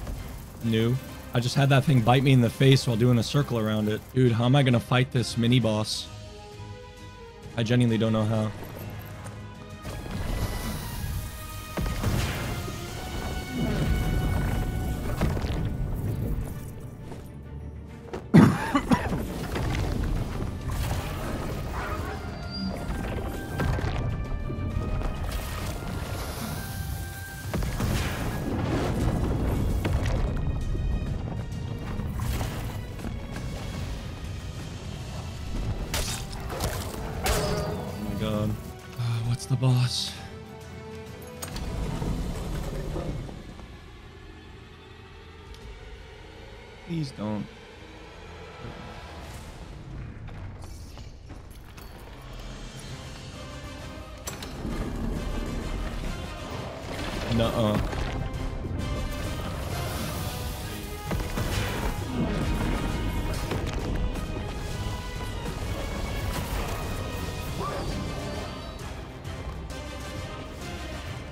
new. I just had that thing bite me in the face while doing a circle around it. Dude, how am I gonna fight this mini boss? I genuinely don't know how.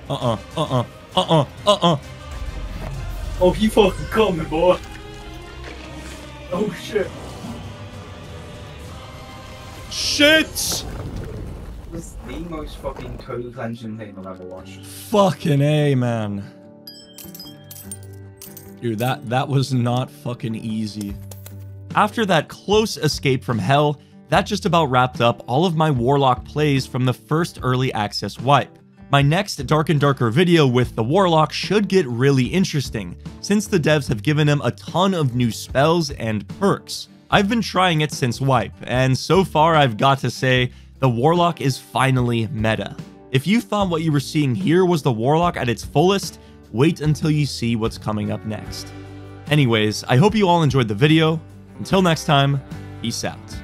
Uh-uh, uh-uh, uh-uh, uh-uh. Oh, he fucking coming, boy. Oh, shit. shit! This is the most fucking code cleansing thing I've ever watched. Fucking A, man. Dude, that, that was not fucking easy. After that close escape from hell, that just about wrapped up all of my Warlock plays from the first early access wipe. My next Dark and Darker video with the Warlock should get really interesting, since the devs have given him a ton of new spells and perks. I've been trying it since wipe, and so far I've got to say, the Warlock is finally meta. If you thought what you were seeing here was the Warlock at its fullest, wait until you see what's coming up next. Anyways, I hope you all enjoyed the video. Until next time, peace out.